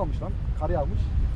kalmış lan. Kar yağmış.